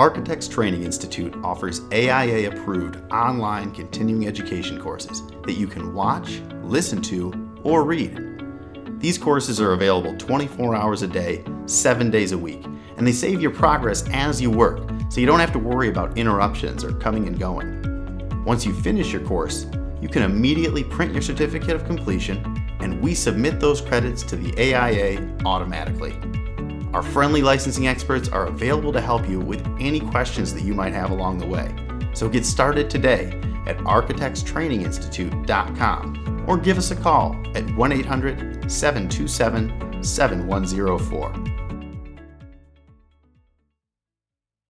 Architects Training Institute offers AIA-approved online continuing education courses that you can watch, listen to, or read. These courses are available 24 hours a day, 7 days a week, and they save your progress as you work, so you don't have to worry about interruptions or coming and going. Once you finish your course, you can immediately print your certificate of completion, and we submit those credits to the AIA automatically. Our friendly licensing experts are available to help you with any questions that you might have along the way. So get started today at architectstraininginstitute.com or give us a call at 1-800-727-7104.